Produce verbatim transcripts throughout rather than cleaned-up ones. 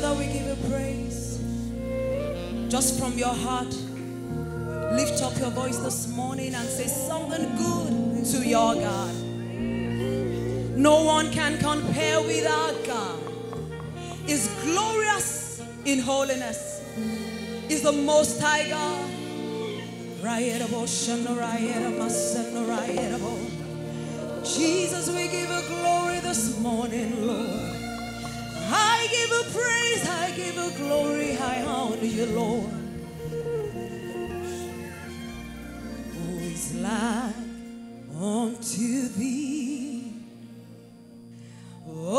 Father, we give you praise. Just from your heart, lift up your voice this morning and say something good to your God. No one can compare with our God. He's glorious in holiness. He's the Most High God. Jesus, we give you glory this morning, Lord. I give you praise, I give you glory, I honor you, Lord. Who is like unto thee? Oh,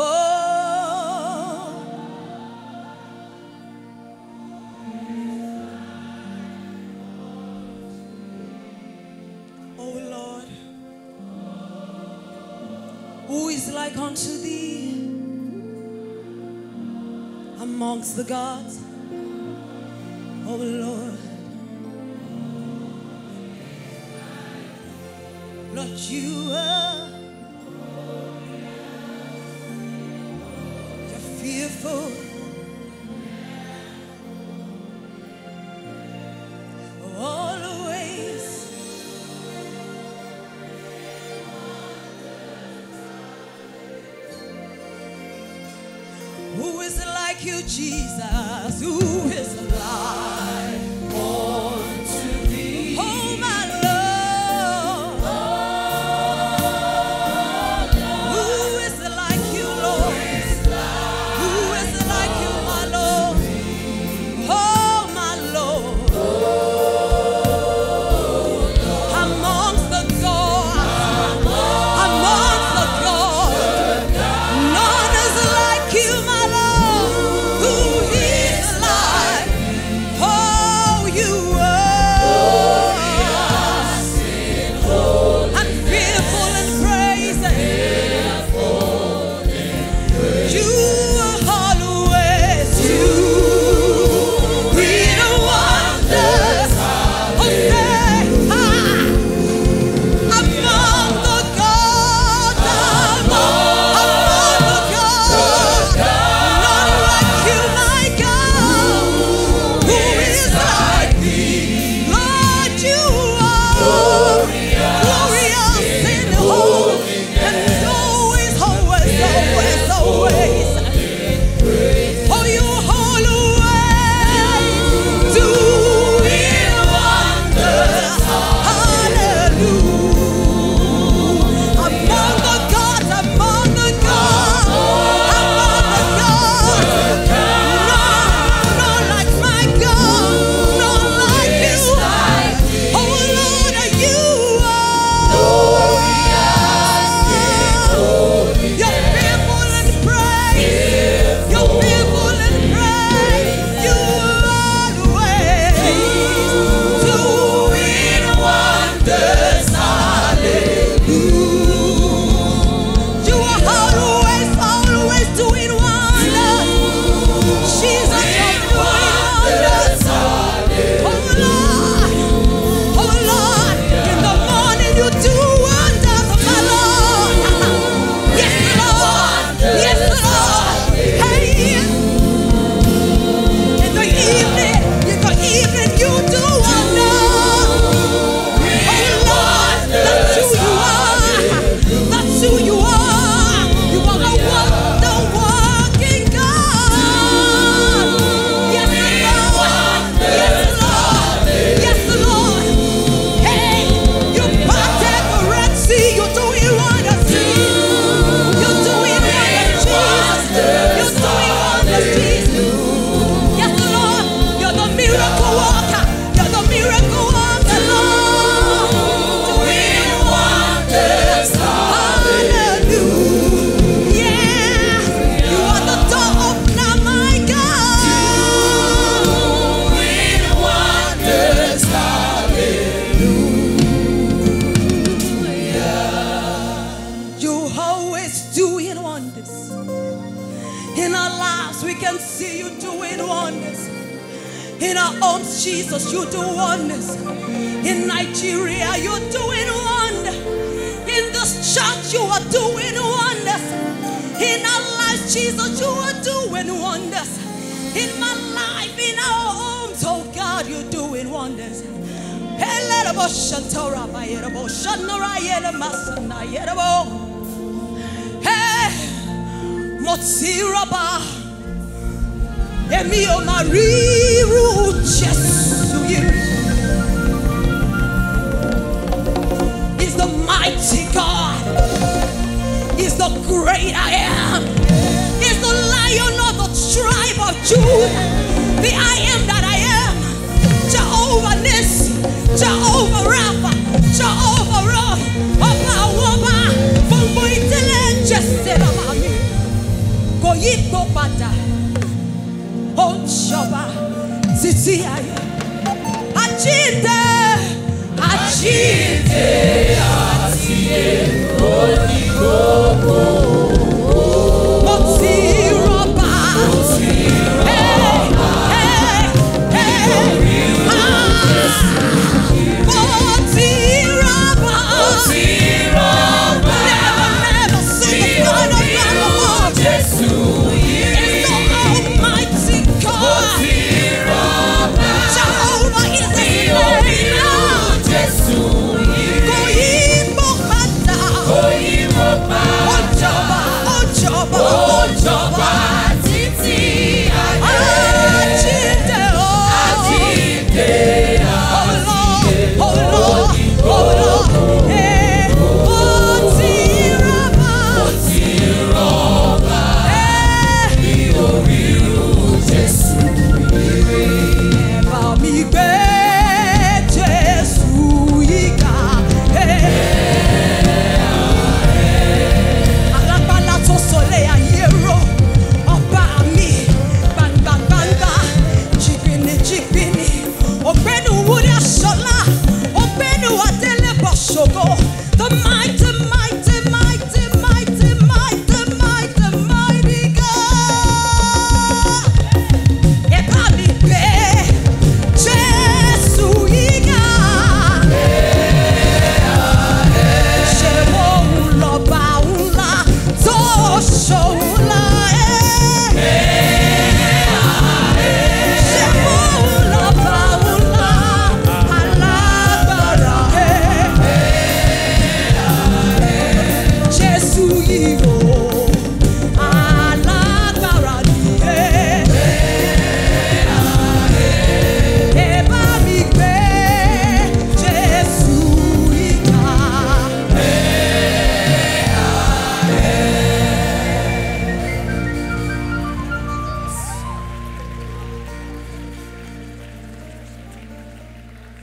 oh Lord, who is like unto thee amongst the gods? Oh Lord, Lord, you are, you're fearful. Who is like you, Jesus? Who is like unto thee? Oh, my Lord. Oh, Lord. Who is like you, Lord? Who is like you, my Lord? Oh, my Lord. Oh, Lord. Amongst the gods, amongst the gods, none is like you, my Lord. In our lives, we can see you doing wonders. In our homes, Jesus, you do wonders. In Nigeria, you're doing wonders. In this church, you are doing wonders. In our lives, Jesus, you are doing wonders. in my life, in our homes. Oh God, you're doing wonders. Is the mighty God, is the great I am, is the Lion of the tribe of Judah, the I am that I am, Jehovah Nissi, Jehovah Rapha, Jehovah Roy, Oba Woma, Bumbo Itele, Jesserabami, Goyito Bata, Onchoba, Zitia, Achita, Achita.